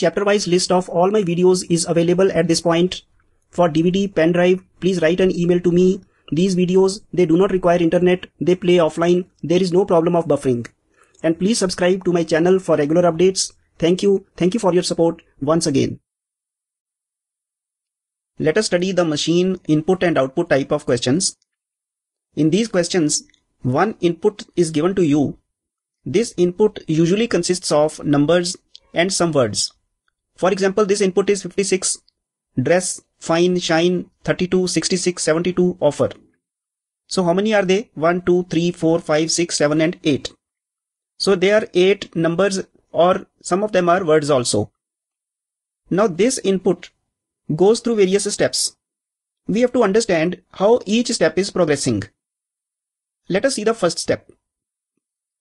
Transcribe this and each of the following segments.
Chapter-wise list of all my videos is available at this point. For DVD, pen drive, please write an email to me. These videos, they do not require internet, they play offline, there is no problem of buffering. And please subscribe to my channel for regular updates. Thank you for your support once again. Let us study the machine input and output type of questions. In these questions, one input is given to you. This input usually consists of numbers and some words. For example, this input is 56, dress, fine, shine, 32, 66, 72, offer. So how many are they? 1, 2, 3, 4, 5, 6, 7 and 8. So they are 8 numbers, or some of them are words also. Now this input goes through various steps. We have to understand how each step is progressing. Let us see the first step.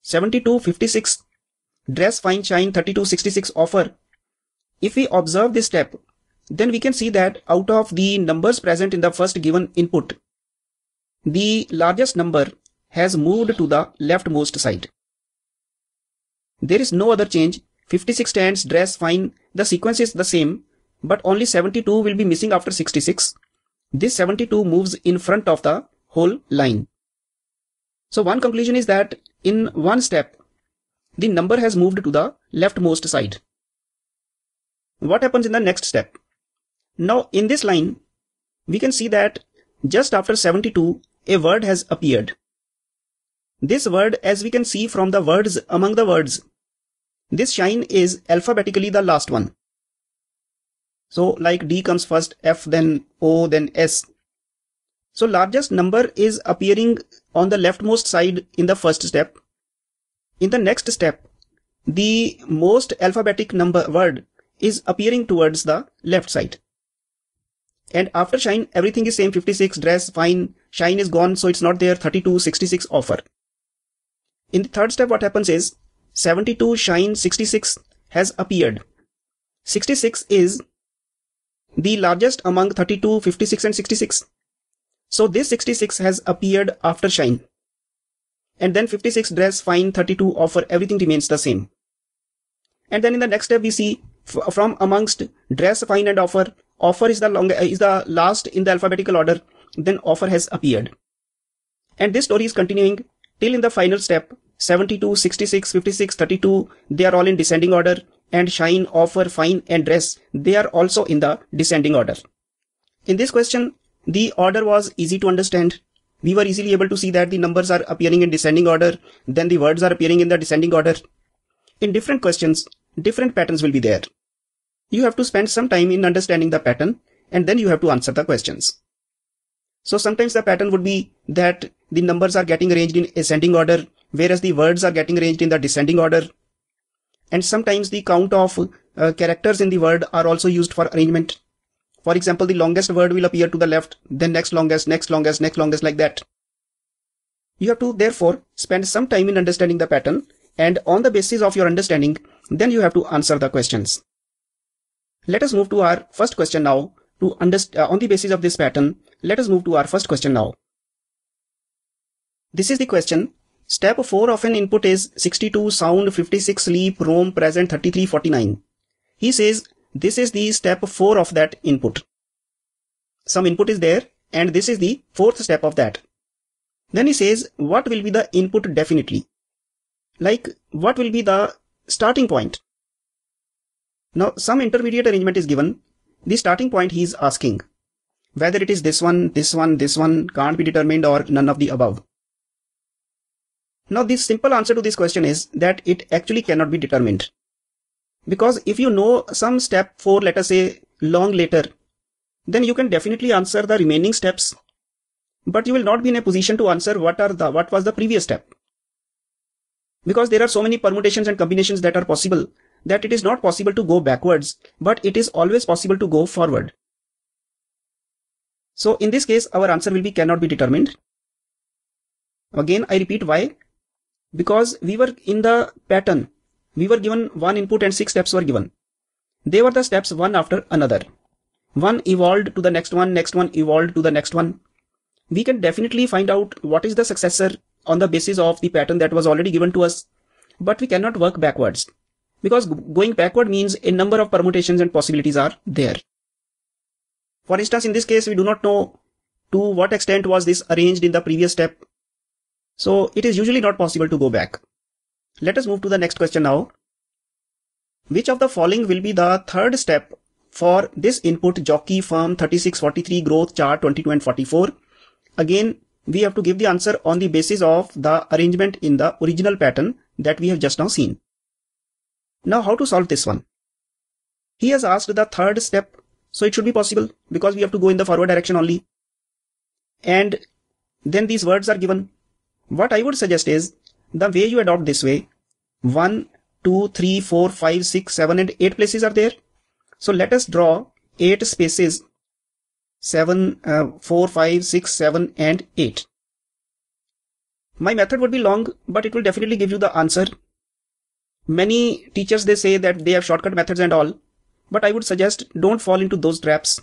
72, 56, dress, fine, shine, 32, 66, offer. If we observe this step, then we can see that out of the numbers present in the first given input, the largest number has moved to the leftmost side. There is no other change. 56 stands, dress, fine, the sequence is the same, but only 72 will be missing after 66. This 72 moves in front of the whole line. So one conclusion is that in one step, the number has moved to the leftmost side. What happens in the next step? Now in this line, we can see that just after 72, a word has appeared. This word, as we can see from the words among the words, this shine is alphabetically the last one. So like D comes first, F, then O, then S. So largest number is appearing on the leftmost side in the first step. In the next step, the most alphabetic number word is appearing towards the left side. And after shine, everything is same. 56, dress, fine, shine is gone, so it's not there. 32, 66, offer. In the third step, what happens is 72, shine, 66 has appeared. 66 is the largest among 32, 56 and 66. So this 66 has appeared after shine. And then 56, dress, fine, 32, offer, everything remains the same. And then in the next step we see from amongst dress, fine and offer, offer is the last in the alphabetical order, then offer has appeared. And this story is continuing till in the final step. 72, 66, 56, 32, they are all in descending order. And shine, offer, fine and dress, they are also in the descending order. In this question, the order was easy to understand. We were easily able to see that the numbers are appearing in descending order, then the words are appearing in the descending order. In different questions, different patterns will be there. You have to spend some time in understanding the pattern, and then you have to answer the questions. So sometimes the pattern would be that the numbers are getting arranged in ascending order, whereas the words are getting arranged in the descending order. And sometimes the count of characters in the word are also used for arrangement. For example, the longest word will appear to the left, then next longest, next longest, next longest, like that. You have to therefore spend some time in understanding the pattern, and on the basis of your understanding, then you have to answer the questions. Let us move to our first question now. On the basis of this pattern, let us move to our first question now. This is the question. Step 4 of an input is 62, sound, 56, sleep, roam, present, 33, 49. He says this is the step 4 of that input. Some input is there and this is the fourth step of that. Then he says what will be the input definitely? Like what will be the starting point? Now some intermediate arrangement is given. The starting point he is asking. Whether it is this one, this one, this one, can't be determined, or none of the above. Now the simple answer to this question is that it actually cannot be determined. Because if you know some step 4, let us say long later, then you can definitely answer the remaining steps, but you will not be in a position to answer what was the previous step. Because there are so many permutations and combinations that are possible that it is not possible to go backwards, but it is always possible to go forward. So in this case, our answer will be cannot be determined. Again, I repeat why. Because we were in the pattern, we were given one input and 6 steps were given. They were the steps one after another. One evolved to the next one evolved to the next one. We can definitely find out what is the successor on the basis of the pattern that was already given to us, but we cannot work backwards. because going backward means a number of permutations and possibilities are there. For instance, in this case, we do not know to what extent was this arranged in the previous step. So it is usually not possible to go back. Let us move to the next question now. Which of the following will be the third step for this input jockey firm 3643 growth chart 22 and 44? Again, we have to give the answer on the basis of the arrangement in the original pattern that we have just now seen. Now, how to solve this one? He has asked the third step, so it should be possible because we have to go in the forward direction only. And then these words are given. What I would suggest is the way you adopt this way, 1, 2, 3, 4, 5, 6, 7 and 8 places are there. So let us draw 8 spaces, 4, 5, 6, 7 and 8. My method would be long, but it will definitely give you the answer. Many teachers, they say that they have shortcut methods and all, but I would suggest don't fall into those traps.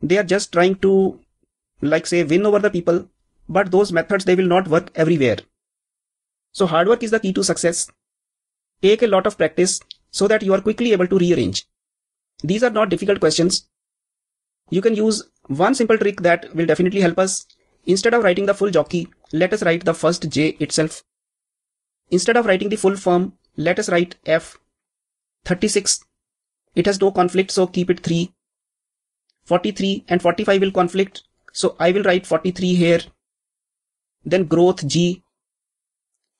They are just trying to, like say, win over the people, but those methods, they will not work everywhere. So hard work is the key to success. Take a lot of practice so that you are quickly able to rearrange. These are not difficult questions. You can use one simple trick that will definitely help us. Instead of writing the full jockey, let us write the first J itself. Instead of writing the full firm, let us write F. 36. It has no conflict, so keep it 3. 43 and 45 will conflict, so I will write 43 here. Then growth G.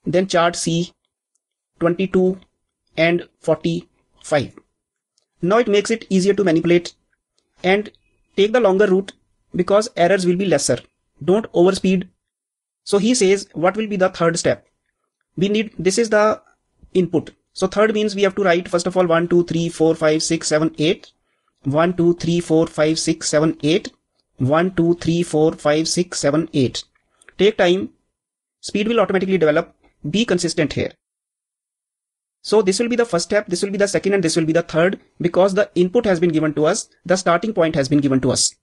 Then chart C, 22 and 45. Now it makes it easier to manipulate, and take the longer route because errors will be lesser. Don't overspeed. So he says, what will be the third step? This is the input. So third means we have to write first of all 1, 2, 3, 4, 5, 6, 7, 8. 1, 2, 3, 4, 5, 6, 7, 8. 1, 2, 3, 4, 5, 6, 7, 8. Take time. Speed will automatically develop. Be consistent here. So this will be the first step, this will be the second, and this will be the third, because the input has been given to us, the starting point has been given to us.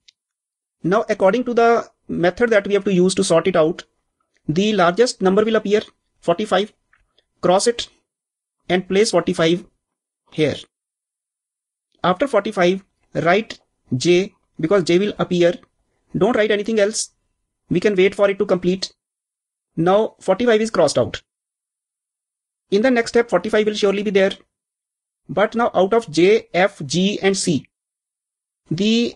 Now, according to the method that we have to use to sort it out, the largest number will appear, 45, cross it and place 45 here. After 45, write J, because J will appear. Don't write anything else. We can wait for it to complete. Now 45 is crossed out. In the next step, 45 will surely be there. But now out of J, F, G and C, the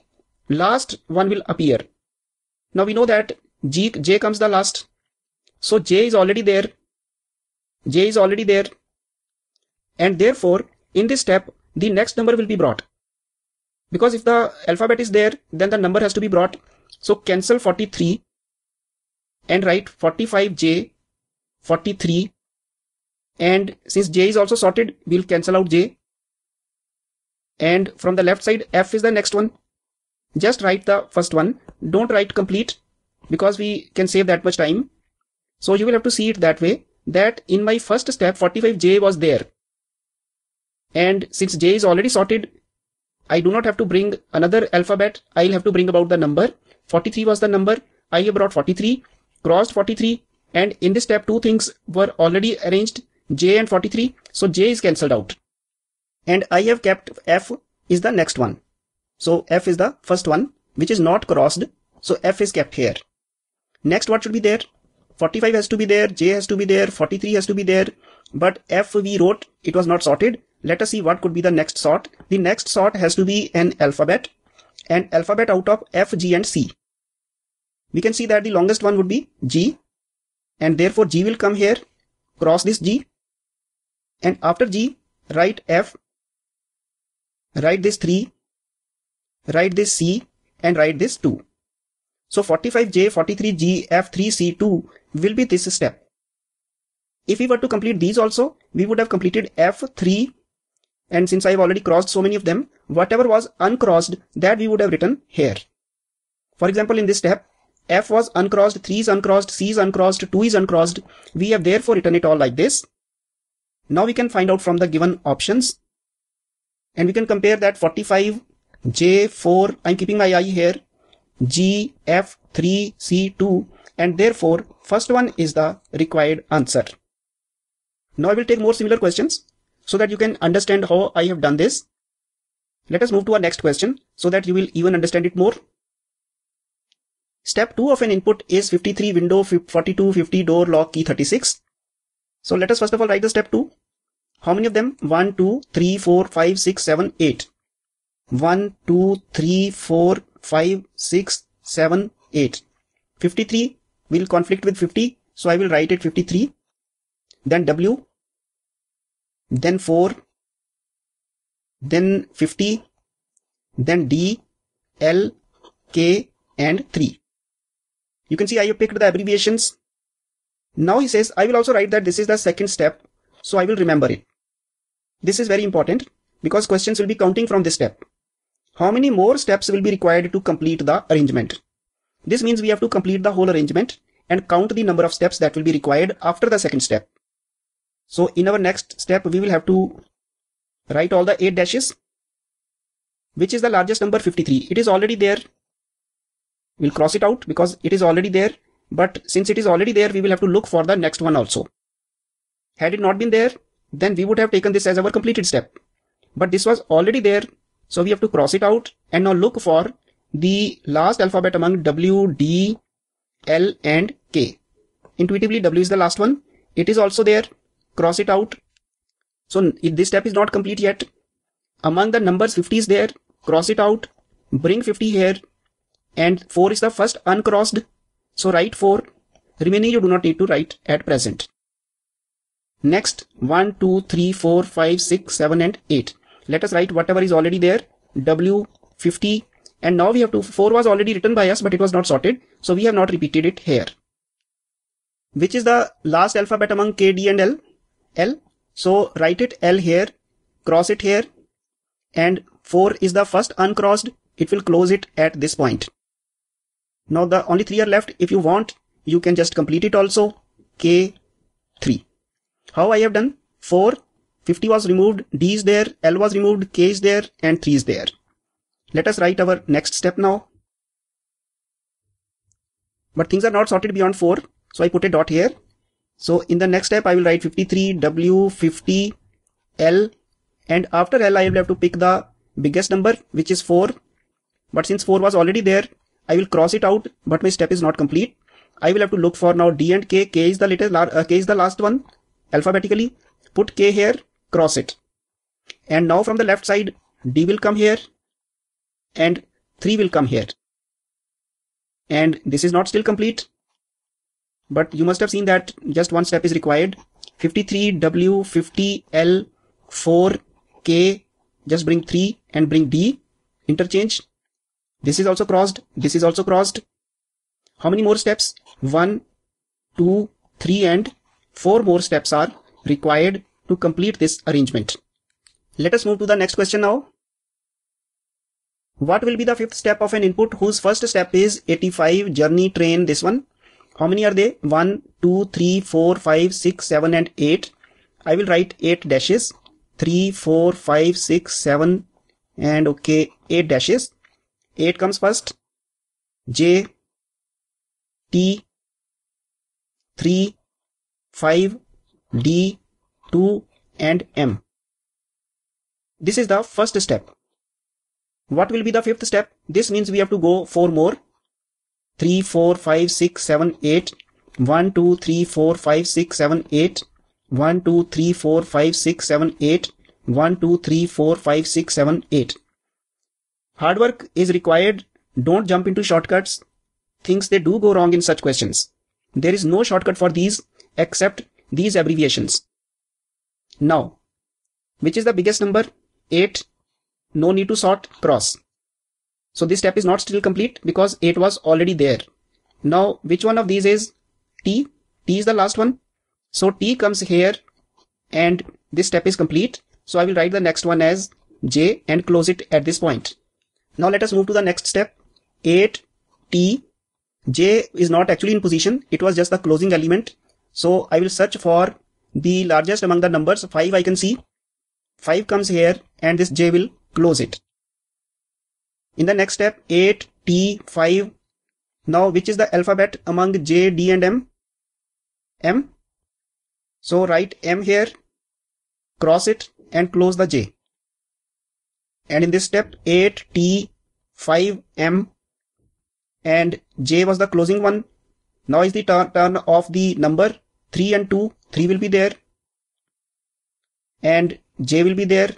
last one will appear. Now we know that J comes the last. So J is already there. J is already there. And therefore, in this step, the next number will be brought. Because if the alphabet is there, then the number has to be brought. So cancel 43 and write 45J, 43. And since J is also sorted, we'll cancel out J. And from the left side, F is the next one. Just write the first one. Don't write complete, because we can save that much time. So you will have to see it that way, that in my first step, 45J was there. And since J is already sorted, I do not have to bring another alphabet. I'll have to bring about the number. 43 was the number. I have brought 43, crossed 43. And in this step, two things were already arranged, J and 43, so J is cancelled out. And I have kept F is the next one. So F is the first one, which is not crossed, so F is kept here. Next, what should be there? 45 has to be there, J has to be there, 43 has to be there, but F we wrote, it was not sorted. Let us see what could be the next sort. The next sort has to be an alphabet out of F, G and C. We can see that the longest one would be G, and therefore G will come here, cross this G, and after G, write F, write this 3, write this C, and write this 2. So 45J, 43G, F3, C2 will be this step. If we were to complete these also, we would have completed F3, and since I have already crossed so many of them, whatever was uncrossed, that we would have written here. For example, in this step, F was uncrossed, 3 is uncrossed, C is uncrossed, 2 is uncrossed. We have therefore written it all like this. Now we can find out from the given options. And we can compare that 45, J, 4, I'm keeping my eye here, G, F, 3, C, 2. And therefore, first one is the required answer. Now I will take more similar questions. so that you can understand how I have done this. Let us move to our next question so that you will even understand it more. Step 2 of an input is 53 window 42 50 door lock key 36. So let us first of all write the step 2. How many of them? 1, 2, 3, 4, 5, 6, 7, 8. 1, 2, 3, 4, 5, 6, 7, 8. 53 will conflict with 50, so I will write it 53. Then W. Then 4. Then 50. Then D, L, K, and 3. You can see I have picked the abbreviations. Now he says I will also write that this is the second step, so I will remember it. This is very important because questions will be counting from this step. How many more steps will be required to complete the arrangement? This means we have to complete the whole arrangement and count the number of steps that will be required after the second step. So in our next step we will have to write all the 8 dashes. Which is the largest number? 53. It is already there. We'll cross it out because it is already there, but since it is already there we will have to look for the next one also. Had it not been there, then we would have taken this as our completed step, but this was already there, so we have to cross it out and now look for the last alphabet among W, D, L and K. Intuitively W is the last one. It is also there. Cross it out. So this step is not complete yet. Among the numbers 50 is there. Cross it out. Bring 50 here. And 4 is the first uncrossed, so write 4. Remaining you do not need to write at present. Next, 1, 2, 3, 4, 5, 6, 7 and 8. Let us write whatever is already there. W, 50, and now we have to, 4 was already written by us but it was not sorted, so we have not repeated it here. Which is the last alphabet among K, D and L? L. So write it L here, cross it here, and 4 is the first uncrossed, it will close it at this point. Now the only 3 are left. If you want, you can just complete it also. K, 3. How I have done? 4, 50 was removed, D is there, L was removed, K is there, and 3 is there. Let us write our next step now. But things are not sorted beyond 4, so I put a dot here. So in the next step I will write 53, W, 50, L, and after L I will have to pick the biggest number, which is 4. But since 4 was already there, I will cross it out, but my step is not complete. I will have to look for now D and K. K is the last one, alphabetically. Put K here, cross it. And now from the left side, D will come here, and 3 will come here. And this is not still complete, but you must have seen that just one step is required. 53, W, 50, L, 4, K, just bring 3 and bring D, interchange. This is also crossed, this is also crossed. How many more steps? 1, 2, 3 and 4 more steps are required to complete this arrangement. Let us move to the next question now. What will be the 5th step of an input whose first step is 85 journey train, this one? How many are they? 1, 2, 3, 4, 5, 6, 7 and 8. I will write 8 dashes. 3, 4, 5, 6, 7 and okay, 8 dashes. 8 comes first, J, T, 3, 5, D, 2 and M. This is the first step. What will be the 5th step? This means we have to go 4 more. 3, 4, 5, 6, 7, 8. 1, 2, 3, 4, 5, 6, 7, 8. 1, 2, 3, 4, 5, 6, 7, 8. 1, 2, 3, 4, 5, 6, 7, 8. Hard work is required. Don't jump into shortcuts. Things they do go wrong in such questions. There is no shortcut for these except these abbreviations. Now, which is the biggest number? 8. No need to sort, cross. So this step is not still complete because 8 was already there. Now, which one of these is T? T is the last one. So T comes here and this step is complete. So I will write the next one as J and close it at this point. Now let us move to the next step. 8, T, J is not actually in position. It was just the closing element. So I will search for the largest among the numbers. 5 I can see. 5 comes here and this J will close it. In the next step, 8, T, 5. Now which is the alphabet among J, D and M? M. So write M here. Cross it and close the J. And in this step 8, T, 5, M and J was the closing one. Now is the turn of the number 3 and 2. 3 will be there and J will be there.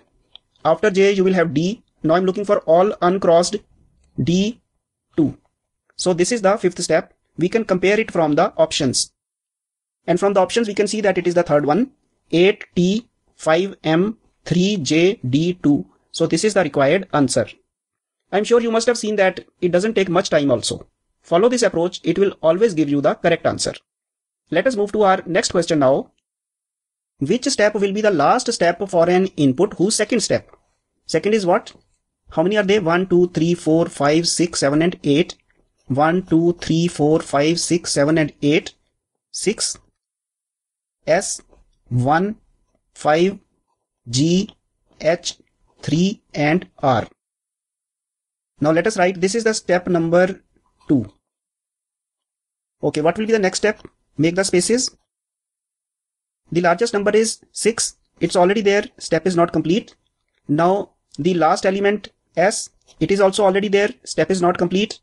After J you will have D. Now I'm looking for all uncrossed D, 2. So this is the fifth step. We can compare it from the options. And from the options we can see that it is the third one. 8, T, 5, M, 3, J, D, 2. So this is the required answer. I'm sure you must have seen that it doesn't take much time also. Follow this approach, it will always give you the correct answer. Let us move to our next question now. Which step will be the last step for an input whose second step? Second is what? How many are they? 1, 2, 3, 4, 5, 6, 7 and 8. 1, 2, 3, 4, 5, 6, 7 and 8. 6. S. 1, 5, G, H, 3 and R. Now let us write, this is the step number 2. Okay, what will be the next step? Make the spaces. The largest number is 6. It's already there. Step is not complete. Now the last element S, it is also already there. Step is not complete.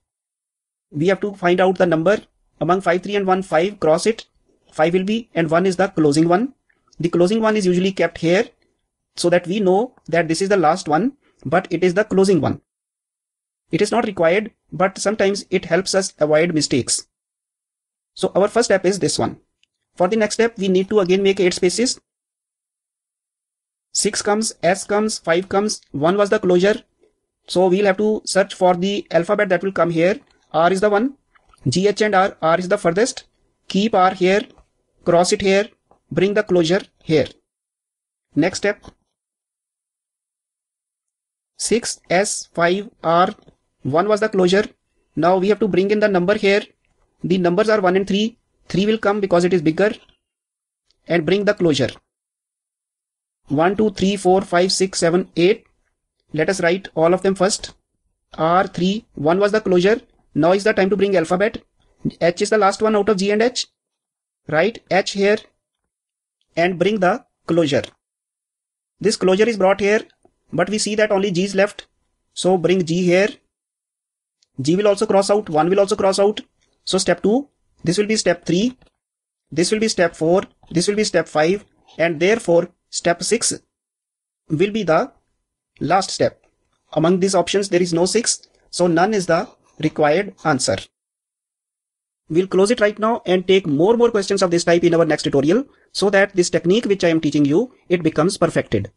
We have to find out the number. Among 5, 3 and 1, 5, cross it. 5 will be, and 1 is the closing one. The closing one is usually kept here, so that we know that this is the last one, but it is the closing one. It is not required, but sometimes it helps us avoid mistakes. So our first step is this one. For the next step, we need to again make 8 spaces. 6 comes, S comes, 5 comes, 1 was the closure. So we'll have to search for the alphabet that will come here. R is the one. G, H and R is the furthest. Keep R here, cross it here, bring the closure here. Next step. 6, S, 5, R, 1 was the closure. Now we have to bring in the number here. The numbers are 1 and 3. 3 will come because it is bigger. And bring the closure. 1, 2, 3, 4, 5, 6, 7, 8. Let us write all of them first. R, 3, 1 was the closure. Now is the time to bring alphabet. H is the last one out of G and H. Write H here. And bring the closure. This closure is brought here. But we see that only G is left. So bring G here. G will also cross out. 1 will also cross out. So step 2. This will be step 3. This will be step 4. This will be step 5. And therefore step 6 will be the last step. Among these options there is no 6. So none is the required answer. We'll close it right now and take more questions of this type in our next tutorial, so that this technique which I am teaching you, it becomes perfected.